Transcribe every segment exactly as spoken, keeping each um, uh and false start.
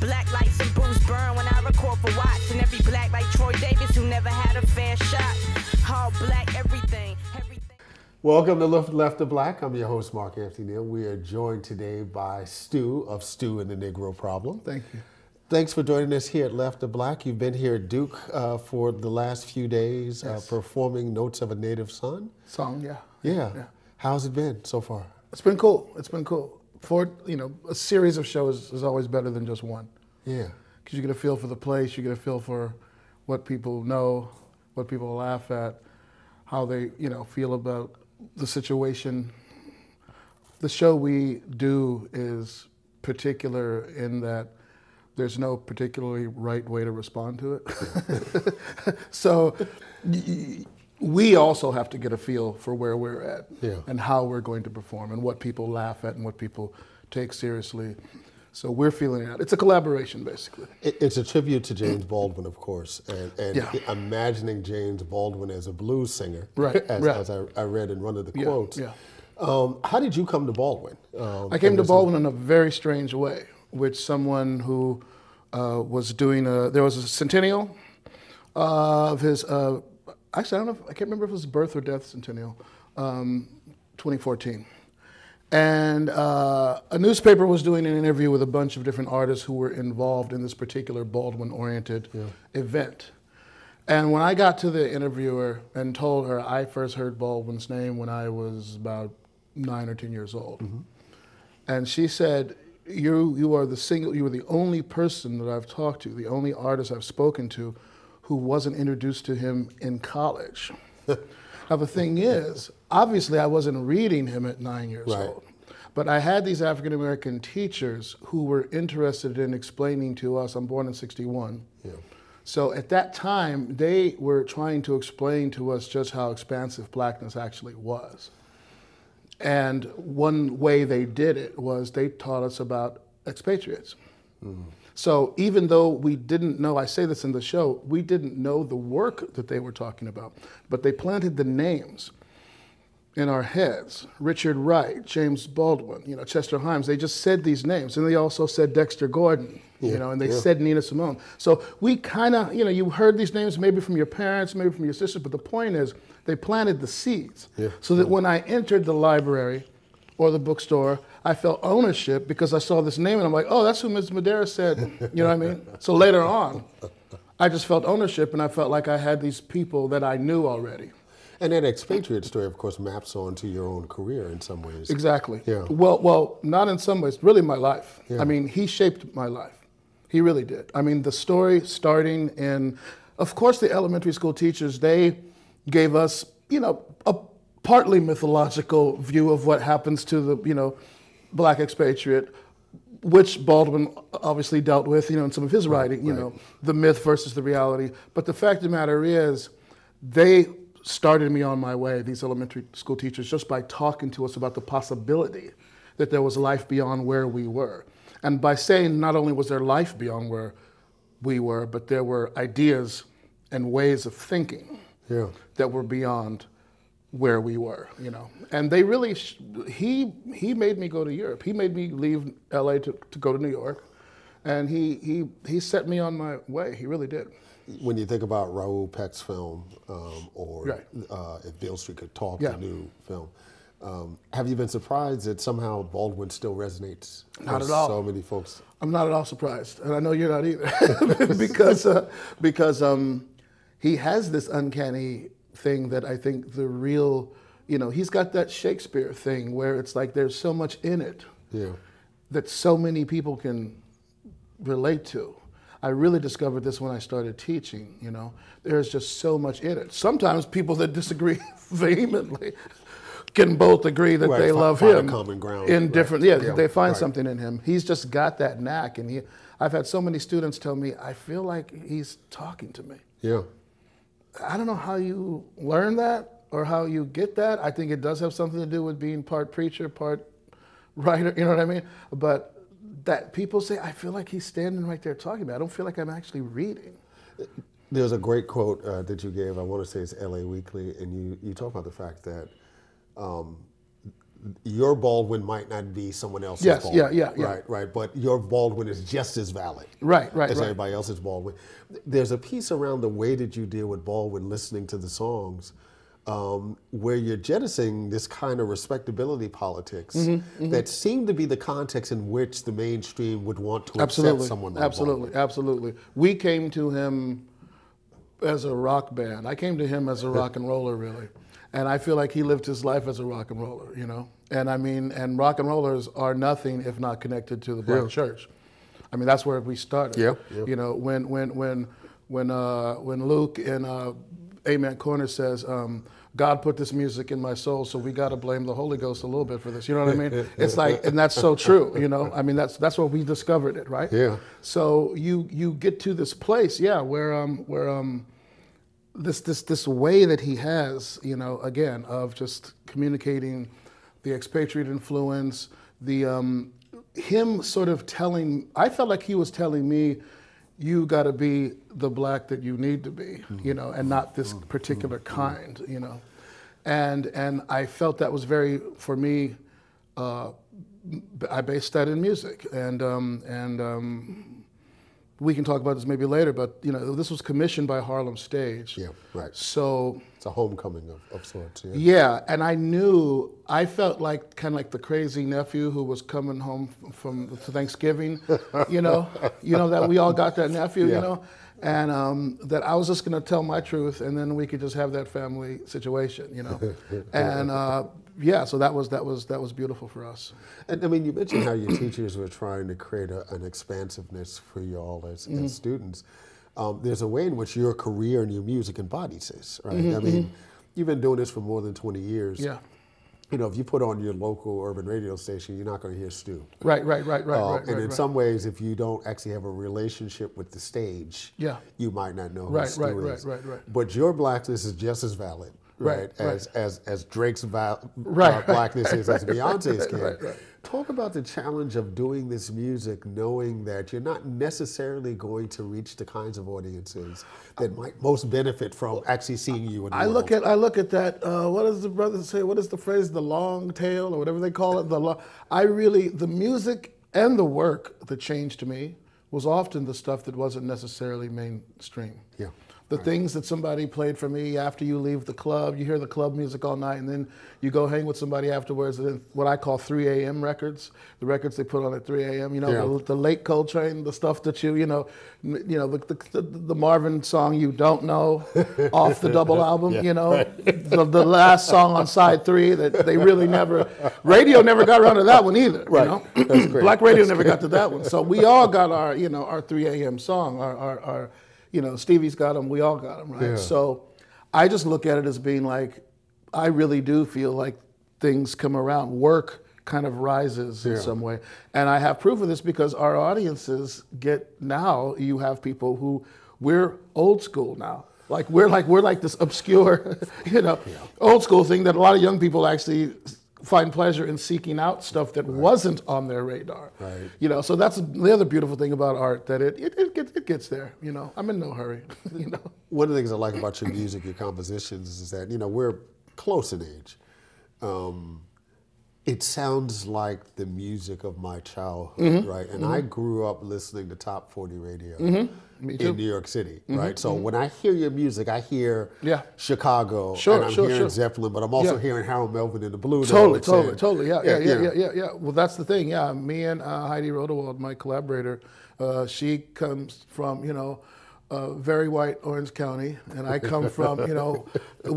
Black like some Bruce Byrne when I record for Watts. And every black like Troy Davis who never had a fair shot. All black, everything, everything. Welcome to Left of Black. I'm your host, Mark Anthony Neal. We are joined today by Stu of Stu and the Negro Problem. Thank you. Thanks for joining us here at Left of Black. You've been here at Duke uh, for the last few days, yes. uh, performing Notes of a Native Son. Song, yeah. yeah. Yeah. How's it been so far? It's been cool. It's been cool. For, you know, a series of shows is always better than just one. Yeah. Because you get a feel for the place, you get a feel for what people know, what people laugh at, how they, you know, feel about the situation. The show we do is particular in that there's no particularly right way to respond to it. So we also have to get a feel for where we're at yeah. and how we're going to perform and what people laugh at and what people take seriously. So we're feeling it out. It's a collaboration, basically. It's a tribute to James Baldwin, of course, and, and yeah. imagining James Baldwin as a blues singer, right. as, right. as I, I read in one of the yeah. quotes. Yeah. Um, how did you come to Baldwin? Um, I came to Baldwin in a very strange way. Which someone who uh, was doing a, there was a centennial uh, of his, uh, actually I don't know, if, I can't remember if it was birth or death centennial, um, twenty fourteen. And uh, a newspaper was doing an interview with a bunch of different artists who were involved in this particular Baldwin-oriented yeah. event. And when I got to the interviewer and told her, I first heard Baldwin's name when I was about nine or ten years old. Mm-hmm. And she said, You, you are the single, you are the only person that I've talked to, the only artist I've spoken to who wasn't introduced to him in college. Now the thing is, obviously I wasn't reading him at nine years right. old, but I had these African American teachers who were interested in explaining to us, I'm born in sixty-one. Yeah. So at that time, they were trying to explain to us just how expansive blackness actually was. And one way they did it was they taught us about expatriates. Mm. So even though we didn't know, I say this in the show, we didn't know the work that they were talking about, but they planted the names in our heads. Richard Wright, James Baldwin, you know, Chester Himes, they just said these names. And they also said Dexter Gordon, yeah, you know, and they yeah. said Nina Simone. So we kind of, you know, you heard these names maybe from your parents, maybe from your sisters, but the point is, they planted the seeds yeah. so that when I entered the library or the bookstore, I felt ownership because I saw this name and I'm like, oh, that's who Miz Madera said, you know what I mean? So later on, I just felt ownership and I felt like I had these people that I knew already. And that expatriate story, of course, maps onto your own career in some ways. Exactly. Yeah. Well, well, not in some ways, really my life. Yeah. I mean, he shaped my life. He really did. I mean, the story starting in, of course, the elementary school teachers, they gave us, you know, a partly mythological view of what happens to the, you know, black expatriate, which Baldwin obviously dealt with, you know, in some of his writing, you right. know, the myth versus the reality. But the fact of the matter is, they started me on my way, these elementary school teachers, just by talking to us about the possibility that there was life beyond where we were. And by saying not only was there life beyond where we were, but there were ideas and ways of thinking. Yeah. That were beyond where we were, you know. And they really, sh he he made me go to Europe. He made me leave L A to, to go to New York. And he, he, he set me on my way, he really did. When you think about Raoul Peck's film, um, or right. uh, if Beale Street Could Talk, yeah. the new film, um, have you been surprised that somehow Baldwin still resonates not with at all. so many folks? I'm not at all surprised, and I know you're not either. because, uh, because um, he has this uncanny thing that I think the real, you know, he's got that Shakespeare thing where it's like there's so much in it yeah. that so many people can relate to. I really discovered this when I started teaching, you know. There's just so much in it. Sometimes people that disagree vehemently can both agree that right, they love him common ground, in right. different, yeah, yeah, they find right. something in him. He's just got that knack, and he, I've had so many students tell me, I feel like he's talking to me. Yeah. I don't know how you learn that or how you get that. I think it does have something to do with being part preacher, part writer, you know what I mean? But that people say, I feel like he's standing right there talking to me. I don't feel like I'm actually reading. There's a great quote uh, that you gave, I want to say it's L A Weekly, and you, you talk about the fact that um, your Baldwin might not be someone else's yes, Baldwin. Yes, yeah, yeah, yeah. Right, right. But your Baldwin is just as valid right, right, as right. everybody else's Baldwin. There's a piece around the way that you deal with Baldwin listening to the songs um, where you're jettisoning this kind of respectability politics mm-hmm, mm-hmm. that seemed to be the context in which the mainstream would want to absolutely, accept someone like Absolutely, Baldwin. absolutely. We came to him as a rock band. I came to him as a rock and roller, really. And I feel like he lived his life as a rock and roller, you know? And I mean, and rock and rollers are nothing if not connected to the Black yeah. church. I mean, that's where we started. Yeah. yeah. You know, when when when when uh, when Luke in uh, Amen Corner says, um, God put this music in my soul, so we got to blame the Holy Ghost a little bit for this. You know what I mean? It's like, and that's so true, you know? I mean, that's that's where we discovered it, right? Yeah. So you you get to this place, yeah, where um where um. This this this way that he has, you know, again, of just communicating the expatriate influence, the um, him sort of telling, I felt like he was telling me, you got to be the Black that you need to be, mm-hmm. you know, and not this particular mm-hmm. kind, you know. And, and I felt that was very, for me, uh, I based that in music. And, um, and um, we can talk about this maybe later, but you know, this was commissioned by Harlem Stage. Yeah, right. So it's a homecoming of, of sorts. Yeah. yeah, and I knew I felt like kind of like the crazy nephew who was coming home from Thanksgiving. you know, you know that we all got that nephew. Yeah. You know, and um, that I was just gonna tell my truth, and then we could just have that family situation. You know, and uh, yeah, so that was that was that was beautiful for us. And I mean, you mentioned how your teachers were trying to create a, an expansiveness for y'all as, mm-hmm. as students. Um, there's a way in which your career and your music embodies this, right? Mm-hmm, I mean, mm-hmm. you've been doing this for more than twenty years. Yeah. You know, if you put on your local urban radio station, you're not going to hear Stu. Right, right, right, right, uh, right. And right, in right. some ways, if you don't actually have a relationship with the stage, yeah. you might not know who right, Stu right, is. Right, right, right, right. But your Blackness is just as valid, right, right, as, right. as as Drake's va right, uh, Blackness right, is, right, as Beyonce's right, can. Right, right. Talk about the challenge of doing this music, knowing that you're not necessarily going to reach the kinds of audiences that might most benefit from actually seeing you in the I world. look at I look at that. Uh, what does the brother say? What is the phrase? The long tail, or whatever they call it. The long. I really the music and the work that changed to me was often the stuff that wasn't necessarily mainstream. Yeah. The right. things that somebody played for me after you leave the club, you hear the club music all night, and then you go hang with somebody afterwards. And what I call three A M records, the records they put on at three A M You know, yeah. the, the late Coltrane, the stuff that you, you know, you know, the the, the Marvin song you don't know off the double album. Yeah. You know, right. the, the last song on side three that they really never, radio never got around to that one either. Right. You know? That's great. Black radio That's never great. got to that one. So we all got our, you know, our three A M song, our our. our You know, Stevie's got them, we all got them, right? Yeah. So I just look at it as being like, I really do feel like things come around. Work kind of rises yeah. in some way. And I have proof of this because our audiences get, now you have people who, we're old school now. Like we're like, we're like this obscure, you know, yeah. old school thing that a lot of young people actually find pleasure in seeking out stuff that right. wasn't on their radar. Right. You know, so that's the other beautiful thing about art, that it it, it, gets, it gets there, you know. I'm in no hurry, you know. One of the things I like about your music, your compositions, is that, you know, we're close in age. Um, it sounds like the music of my childhood, mm-hmm. right? And mm-hmm. I grew up listening to Top forty radio mm-hmm. Me too. in New York City, mm-hmm. right? So mm-hmm. when I hear your music, I hear yeah. Chicago, sure, and I'm sure, hearing sure. Zeppelin, but I'm also yeah. hearing Harold Melvin and the Blues. Totally, totally, totally, yeah, yeah, yeah, yeah, yeah, yeah, yeah. Well, that's the thing, yeah. Me and uh, Heidi Rodewald, my collaborator, uh, she comes from, you know, Uh, very white Orange County, and I come from, you know,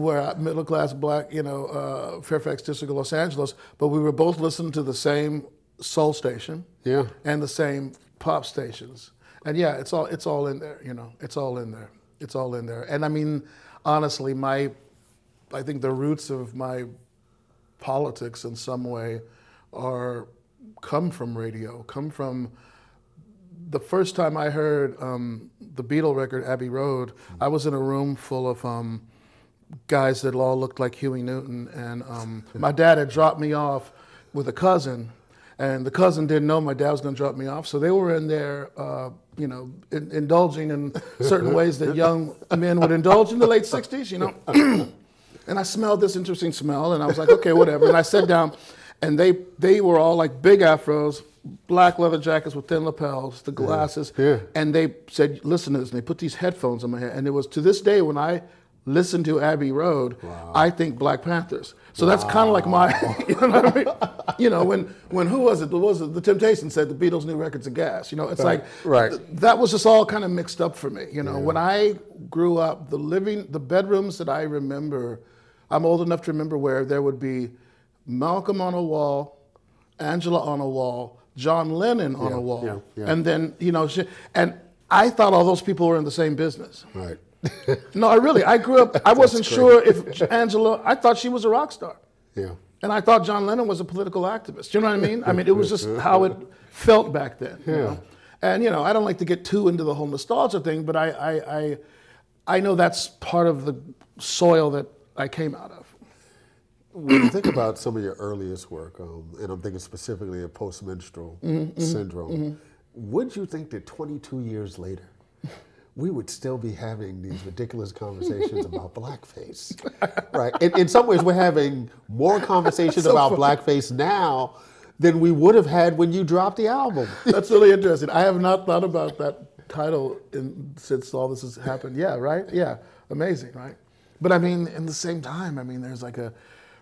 where middle class Black, you know, uh, Fairfax District of Los Angeles, but we were both listening to the same soul station, yeah, and the same pop stations, and yeah, it's all it's all in there, you know, it's all in there, it's all in there, and I mean, honestly, my, I think the roots of my politics in some way are come from radio, come from. The first time I heard um, the Beatle record, Abbey Road, I was in a room full of um, guys that all looked like Huey Newton, and um, my dad had dropped me off with a cousin, and the cousin didn't know my dad was gonna drop me off, so they were in there, uh, you know, in indulging in certain ways that young men would indulge in the late sixties, you know? And I smelled this interesting smell, and I was like, okay, whatever, and I sat down, And they they were all like big afros, black leather jackets with thin lapels, the glasses. Yeah. Yeah. And they said, listen to this. And they put these headphones in my head. And it was to this day when I listen to Abbey Road, wow. I think Black Panthers. So wow. that's kind of like my, you know what I mean? You know, when, when who was it? Was it The Temptations said the Beatles' new record's a gas. You know, it's right. like, right. Th that was just all kind of mixed up for me. You know, yeah. when I grew up, the living, the bedrooms that I remember, I'm old enough to remember where there would be Malcolm on a wall, Angela on a wall, John Lennon on yeah, a wall. Yeah, yeah. And then, you know, she, and I thought all those people were in the same business. Right. No, I really, I grew up, I wasn't sure if Angela, I thought she was a rock star. Yeah. And I thought John Lennon was a political activist. You know what I mean? I mean, it was just how it felt back then. Yeah. You know? And, you know, I don't like to get too into the whole nostalgia thing, but I, I, I, I know that's part of the soil that I came out of. When you think about some of your earliest work, um, and I'm thinking specifically of Post-Menstrual mm-hmm, Syndrome, mm-hmm. would you think that twenty-two years later, we would still be having these ridiculous conversations about blackface, right? And in some ways, we're having more conversations so about funny. blackface now than we would have had when you dropped the album. That's really interesting. I have not thought about that title in, since all this has happened. Yeah, right? Yeah, amazing, right? But I mean, in the same time, I mean, there's like a,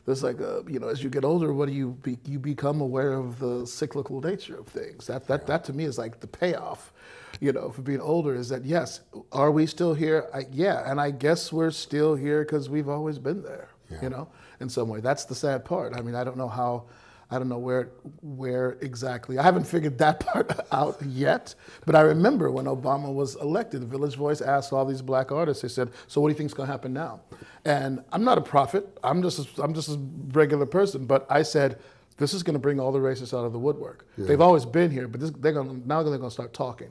there's like a, you know, as you get older, what do you be, you become aware of the cyclical nature of things. That that that to me is like the payoff. You know, for being older is that, yes, are we still here? I, yeah, and I guess we're still here because we've always been there, yeah. you know, in some way. That's the sad part. I mean, I don't know how, I don't know where where exactly. I haven't figured that part out yet, but I remember when Obama was elected, the Village Voice asked all these black artists, they said, so what do you think's gonna happen now? And I'm not a prophet, I'm just a, I'm just a regular person, but I said, this is gonna bring all the racists out of the woodwork. Yeah. They've always been here, but this, they're gonna, now they're gonna start talking.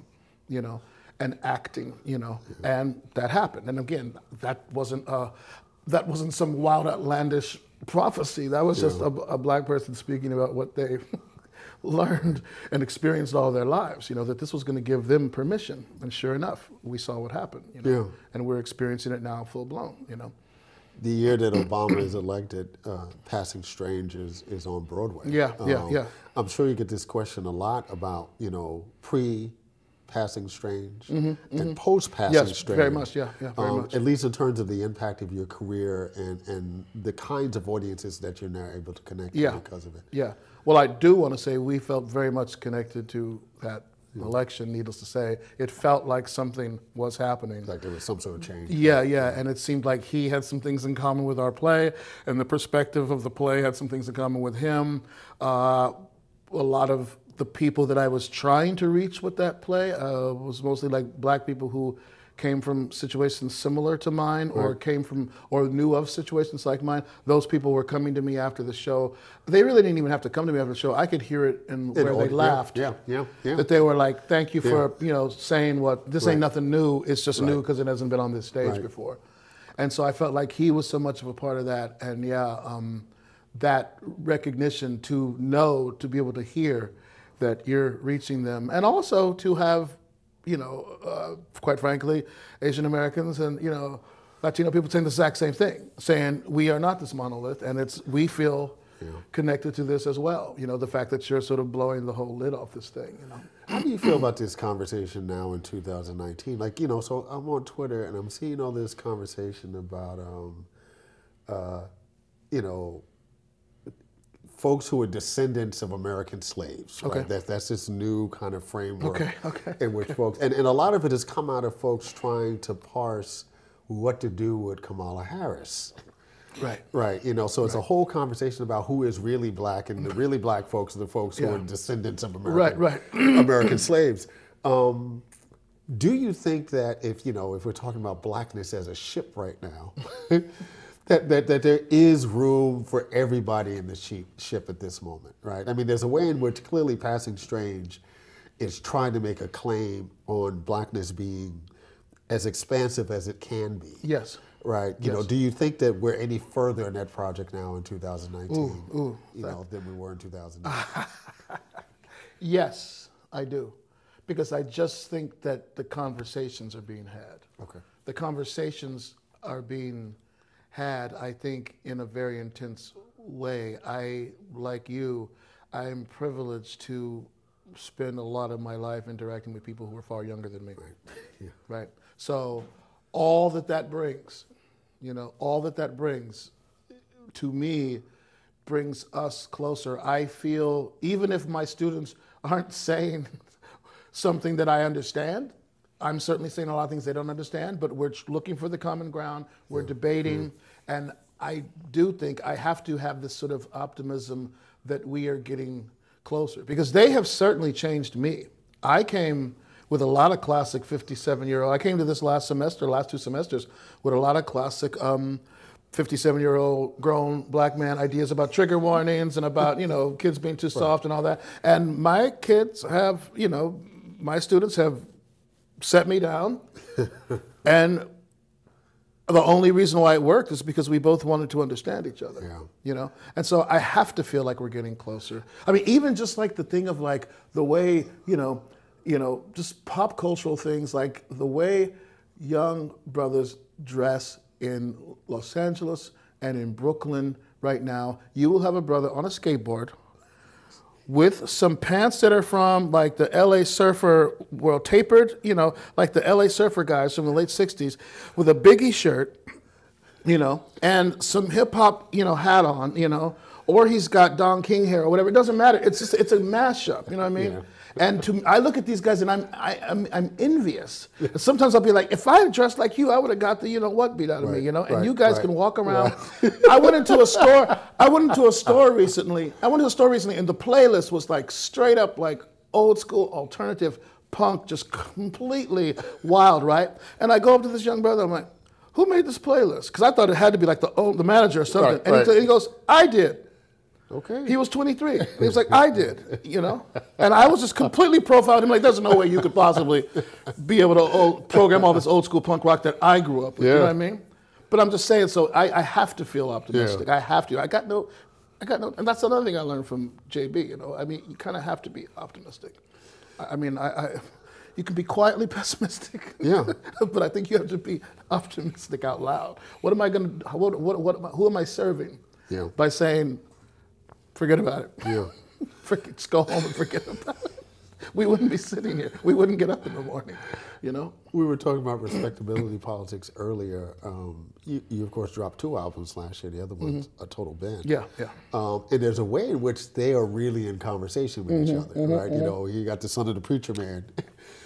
You know, and acting, you know, yeah. and that happened. And again, that wasn't uh, that wasn't some wild, outlandish prophecy. That was yeah. just a, a black person speaking about what they learned and experienced all their lives. You know, that this was going to give them permission. And sure enough, we saw what happened. You know, yeah. and we're experiencing it now, full blown. You know, the year that Obama is elected, uh, Passing Strange is is on Broadway. Yeah, um, yeah, yeah. I'm sure you get this question a lot about, you know, pre. Passing Strange mm-hmm, and mm-hmm. post-Passing yes, Strange. Yes, very much, yeah, yeah, very um, much. At least in terms of the impact of your career and, and the kinds of audiences that you're now able to connect yeah. to because of it. Yeah, well, I do want to say we felt very much connected to that yeah. election, needless to say. It felt like something was happening. Like there was some sort of change. Yeah, yeah, yeah, and it seemed like he had some things in common with our play, and the perspective of the play had some things in common with him. Uh, a lot of the people that I was trying to reach with that play uh, was mostly like black people who came from situations similar to mine or right. came from or knew of situations like mine. Those people were coming to me after the show. They really didn't even have to come to me after the show. I could hear it in where they laughed. Yeah, yeah, yeah. That they were like, thank you for, yeah. you know, saying what, this right. ain't nothing new, it's just right. new because it hasn't been on this stage right. before. And so I felt like he was so much of a part of that. And yeah, um, that recognition to know, to be able to hear that you're reaching them, and also to have, you know, uh, quite frankly, Asian Americans and, you know, Latino people saying the exact same thing, saying we are not this monolith, and it's we feel yeah. connected to this as well. You know, the fact that you're sort of blowing the whole lid off this thing. You know, how do you feel about this conversation now in two thousand nineteen? Like, you know, so I'm on Twitter and I'm seeing all this conversation about, um, uh, you know. folks who are descendants of American slaves, right? Okay. That, that's this new kind of framework okay, okay, in which okay. folks, and, and a lot of it has come out of folks trying to parse what to do with Kamala Harris. Right. Right, you know, so it's right. a whole conversation about who is really black, and the really black folks are the folks yeah. who are descendants of American, right, right. American slaves. Um, do you think that if, you know, if we're talking about blackness as a ship right now, That, that, that there is room for everybody in the sheep, ship at this moment, right? I mean, there's a way in which clearly Passing Strange is trying to make a claim on blackness being as expansive as it can be. Yes. Right? You yes. know, do you think that we're any further in that project now in two thousand nineteen ooh, ooh, you that... know, than we were in two thousand nine? Yes, I do. Because I just think that the conversations are being had. Okay. The conversations are being had, I think, in a very intense way, I, like you, I'm privileged to spend a lot of my life interacting with people who are far younger than me. Right. Yeah. Right? So all that that brings, you know, all that that brings to me brings us closer. I feel, even if my students aren't saying something that I understand, I'm certainly saying a lot of things they don't understand, but we're looking for the common ground, we're yeah. debating, yeah. and I do think I have to have this sort of optimism that we are getting closer, because they have certainly changed me. I came with a lot of classic fifty-seven-year-old, I came to this last semester, last two semesters, with a lot of classic um, fifty-seven-year-old grown black man ideas about trigger warnings and about, you know, kids being too soft right. and all that. And my kids have, you know, my students have set me down, and the only reason why it worked is because we both wanted to understand each other, yeah. you know? And so I have to feel like we're getting closer. I mean, even just like the thing of like the way, you know, you know, just pop cultural things, like the way young brothers dress in Los Angeles and in Brooklyn right now, you will have a brother on a skateboard with some pants that are from like the L A surfer world, tapered, you know, like the L A surfer guys from the late sixties, with a Biggie shirt, you know, and some hip hop, you know, hat on, you know, or he's got Don King hair or whatever. It doesn't matter. It's just, it's a mashup, you know what I mean? Yeah. And to, I look at these guys and I'm, I, I'm, I'm envious. And sometimes I'll be like, if I had dressed like you, I would have got the, you know what, beat out of right, me, you know? And right, you guys right, can walk around. Right. I went into a store, I went into a store recently, I went to a store recently and the playlist was like straight up like old school alternative punk, just completely wild, right? And I go up to this young brother, I'm like, who made this playlist? Because I thought it had to be like the, the manager or something. Right, and right. He, he goes, I did. Okay. He was twenty-three. He was like, I did, you know? And I was just completely profiled him, like, there's no way you could possibly be able to old, program all this old school punk rock that I grew up with, yeah. you know what I mean? But I'm just saying, so I, I have to feel optimistic. Yeah. I have to. I got no, I got no, and that's another thing I learned from J B, you know? I mean, you kind of have to be optimistic. I, I mean, I, I, you can be quietly pessimistic, yeah. but I think you have to be optimistic out loud. What am I going to, what, what, what am I, who am I serving yeah. by saying, forget about it. Yeah. Forget, just go home and forget about it. We wouldn't be sitting here. We wouldn't get up in the morning, you know? We were talking about respectability politics earlier. Um, you, you, of course, dropped two albums last year. The other one's mm-hmm. a total band. Yeah, yeah. Um, and there's a way in which they are really in conversation with mm-hmm, each other, mm-hmm, right? Mm-hmm. You know, you got the son of the preacher man,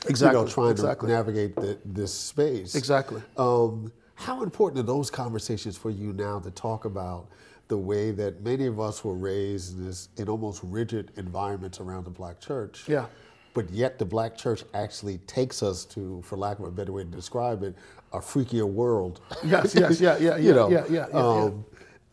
exactly, you know, trying exactly. to navigate the, this space. Exactly. Um, how important are those conversations for you now to talk about the way that many of us were raised in, this, in almost rigid environments around the black church. Yeah. But yet the black church actually takes us to, for lack of a better way to describe it, a freakier world. Yes, yes, yeah, yeah, you yeah, know. yeah, yeah, yeah, um,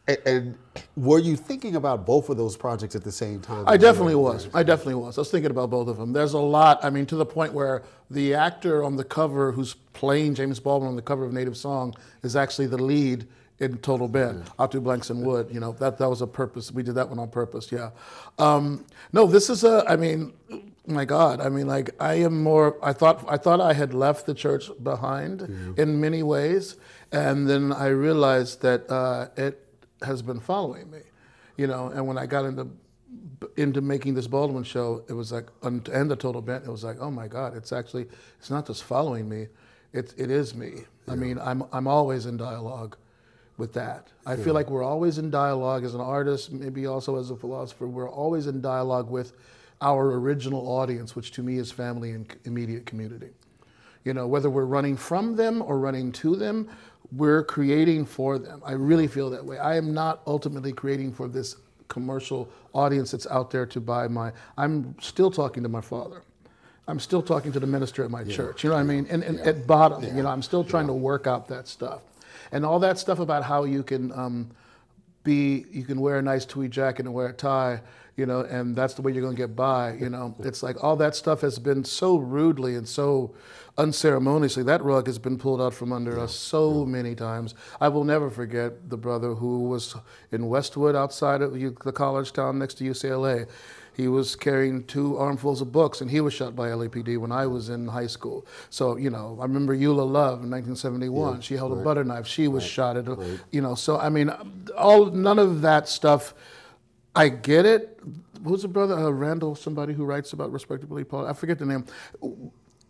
yeah. And, and were you thinking about both of those projects at the same time? I definitely was, I definitely was. I was thinking about both of them. There's a lot, I mean, to the point where the actor on the cover who's playing James Baldwin on the cover of Native Song is actually the lead in Total Band, yeah. Otto Blankson Wood, you know, that, that was a purpose, we did that one on purpose, yeah. Um, no, this is a, I mean, my God, I mean, like, I am more, I thought I thought I had left the church behind yeah. in many ways, and then I realized that uh, it has been following me, you know, and when I got into into making this Baldwin show, it was like, and the Total Band, it was like, oh my God, it's actually, it's not just following me, it, it is me. Yeah. I mean, I'm I'm always in dialogue with that. I yeah. feel like we're always in dialogue as an artist, maybe also as a philosopher, we're always in dialogue with our original audience, which to me is family and immediate community. You know, whether we're running from them or running to them, we're creating for them. I really feel that way. I am not ultimately creating for this commercial audience that's out there to buy my, I'm still talking to my father. I'm still talking to the minister at my yeah. church, you know what yeah. I mean? And, and yeah. at bottom, yeah. you know, I'm still trying yeah. to work out that stuff. And all that stuff about how you can um, be, you can wear a nice tweed jacket and wear a tie, you know, and that's the way you're going to get by, you know. It's like all that stuff has been so rudely and so unceremoniously, that rug has been pulled out from under yeah. us so yeah. many times. I will never forget the brother who was in Westwood outside of the college town next to U C L A. He was carrying two armfuls of books, and he was shot by L A P D when I was in high school. So, you know, I remember Eula Love in nineteen seventy-one. Yeah, she held right. a butter knife. She was right. shot at, a, right. you know. So, I mean, all none of that stuff, I get it. Who's the brother? Uh, Randall, somebody who writes about respectability politics. I forget the name.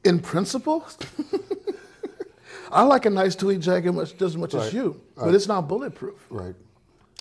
In principle, I like a nice two-week jacket much, just as much right. as you, but right. it's not bulletproof. Right.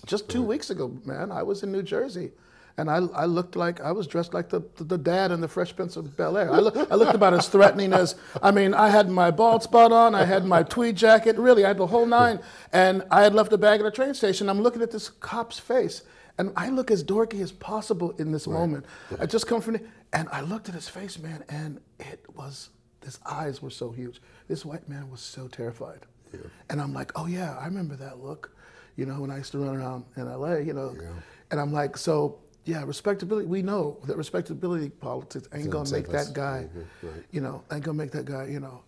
Just two right. weeks ago, man, I was in New Jersey, and I, I looked like, I was dressed like the, the, the dad in the Fresh Prince of Bel-Air. I, look, I looked about as threatening as, I mean, I had my bald spot on, I had my tweed jacket, really, I had the whole nine, and I had left a bag at a train station. I'm looking at this cop's face, and I look as dorky as possible in this right. moment. Yeah. I just come from the, and I looked at his face, man, and it was, his eyes were so huge. This white man was so terrified. Yeah. And I'm like, oh yeah, I remember that look. You know, when I used to run around in L A, you know, yeah. and I'm like, so yeah, respectability. We know that respectability politics ain't gonna make that guy, mm-hmm, right. you know, ain't gonna make that guy, you know,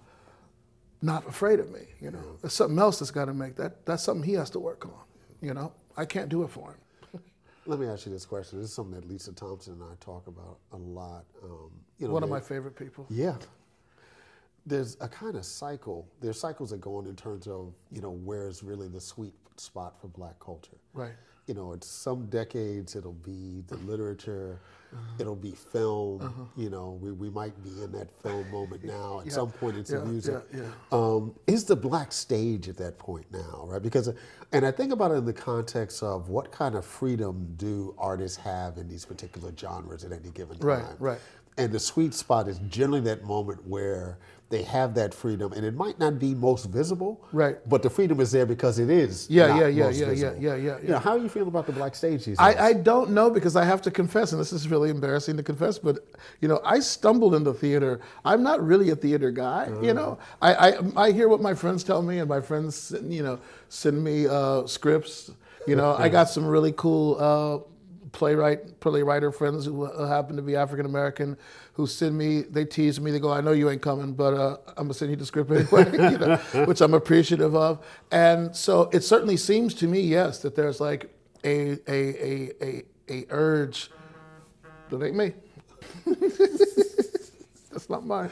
not afraid of me. You know, yeah. there's something else that's got to make that. That's something he has to work on. You know, I can't do it for him. Let me ask you this question. This is something that Lisa Thompson and I talk about a lot. Um, you know, one of my favorite people. Yeah. There's a kind of cycle. There's cycles that go on in terms of, you know, where's really the sweet spot for Black culture. Right. You know, it's some decades it'll be the literature, uh-huh. it'll be film, uh-huh. you know, we, we might be in that film moment now. At yeah. some point it's yeah, the music. Yeah, yeah. Um, is the Black stage at that point now, right? Because, and I think about it in the context of what kind of freedom do artists have in these particular genres at any given time. Right, right. And the sweet spot is generally that moment where they have that freedom, and it might not be most visible, right? But the freedom is there because it is. Yeah, not yeah, yeah, most yeah, visible. yeah, yeah, yeah, yeah. You know, how do you feel about the Black stage these days? I, I don't know, because I have to confess, and this is really embarrassing to confess, but you know, I stumbled into theater. I'm not really a theater guy. Uh-huh. You know, I, I I hear what my friends tell me, and my friends, you know, send me uh, scripts. You know, I got some really cool. Uh, playwright, playwriter friends who happen to be African-American who send me, they tease me, they go, I know you ain't coming, but uh, I'm gonna send you the script anyway, you know, which I'm appreciative of. And so it certainly seems to me, yes, that there's like a, a, a, a, a urge, that ain't me. That's not mine.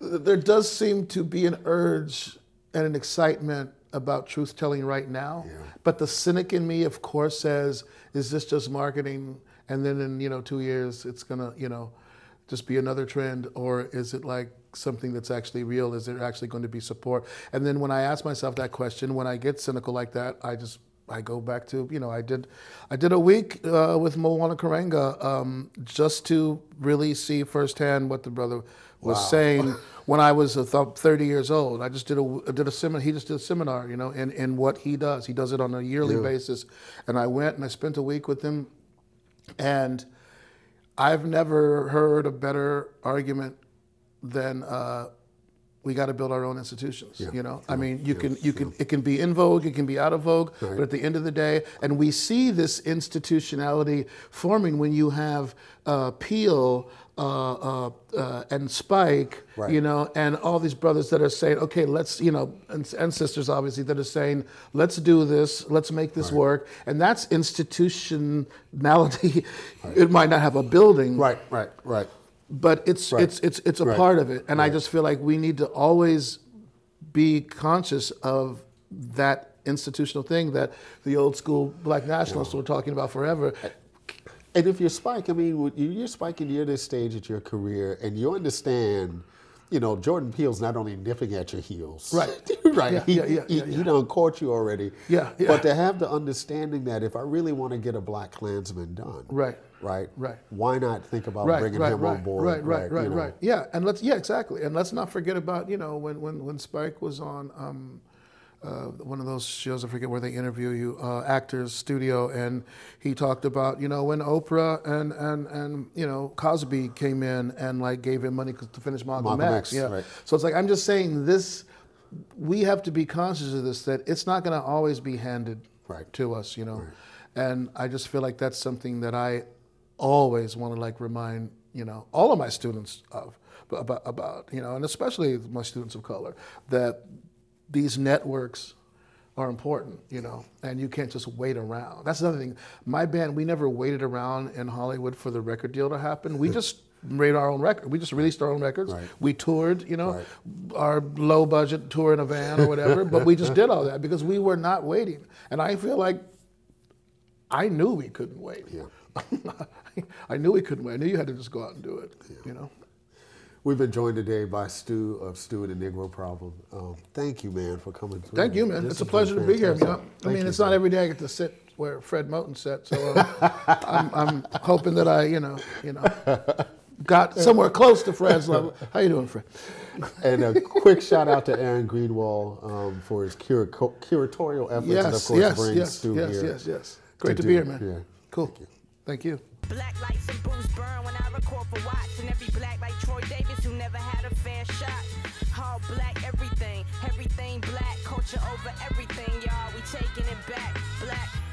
There does seem to be an urge and an excitement about truth-telling right now, yeah. but the cynic in me, of course, says, is this just marketing? And then in, you know, two years, it's gonna, you know, just be another trend, or is it like something that's actually real? Is there actually going to be support? And then when I ask myself that question, when I get cynical like that, I just, I go back to, you know, I did, I did a week uh, with Mona Karenga um, just to really see firsthand what the brother was wow. saying when I was thirty years old. I just did a did a seminar. He just did a seminar, you know, in, in what he does. He does it on a yearly yeah. basis, and I went and I spent a week with him, and I've never heard a better argument than. Uh, We got to build our own institutions. Yeah, you know, yeah, I mean, you yeah, can, you yeah. can. It can be in vogue, it can be out of vogue, right. but at the end of the day, and we see this institutionality forming when you have uh, Peel uh, uh, uh, and Spike, right. you know, and all these brothers that are saying, okay, let's, you know, and, and sisters obviously that are saying, let's do this, let's make this right. work, and that's institutionality. Right. It might not have a building. Right. Right. Right. But it's right. it's it's it's a right. part of it, and right. I just feel like we need to always be conscious of that institutional thing that the old school Black nationalists wow. were talking about forever. And if you're Spike, I mean, you're Spike, and you're this stage at your career, and you understand, you know, Jordan Peele's not only nipping at your heels, right? right? Yeah, he, yeah, yeah, he, yeah, yeah. he done caught you already. Yeah, yeah. But to have the understanding that if I really want to get a BlacKkKlansman done, right. Right. Right. Why not think about right, bringing right, him right, on board? Right. Right. Right. Right. You know? Right. Yeah. And let's. Yeah. Exactly. And let's not forget about, you know, when when when Spike was on um, uh, one of those shows, I forget where they interview you, uh, Actors Studio, and he talked about, you know, when Oprah and and and you know Cosby came in and like gave him money to finish Malcolm, Malcolm X. X. Yeah. Right. So it's like, I'm just saying this. We have to be conscious of this, that it's not going to always be handed right. to us, you know. Right. And I just feel like that's something that I. always want to like remind, you know, all of my students of about, about, you know, and especially my students of color, that these networks are important, you know, and you can't just wait around. That's another thing. My band, we never waited around in Hollywood for the record deal to happen. We just made our own record. We just released our own records. Right. We toured, you know, right. our low budget tour in a van or whatever, but we just did all that because we were not waiting. And I feel like I knew we couldn't wait. Yeah. I knew we couldn't wait. I knew you had to just go out and do it, yeah. you know. We've been joined today by Stu of Stu and the Negro Problem. Um, thank you, man, for coming through. Thank you, man. This it's a pleasure to be here. You know? I mean, you, it's man. Not every day I get to sit where Fred Moten sat, so um, I'm, I'm hoping that I, you know, you know, got somewhere close to Fred's level. How you doing, Fred? And a quick shout out to Aaron Greenwald um, for his cura curatorial efforts, yes, and of course, yes, bring yes, Stu yes, here. Yes, yes, yes. Great to, to be here, man. Yeah. Cool. Thank you. Thank you. Black lights and booze burn when I record for Watts. And every black like Troy Davis who never had a fair shot. All black everything, everything black. Culture over everything, y'all. We taking it back, black.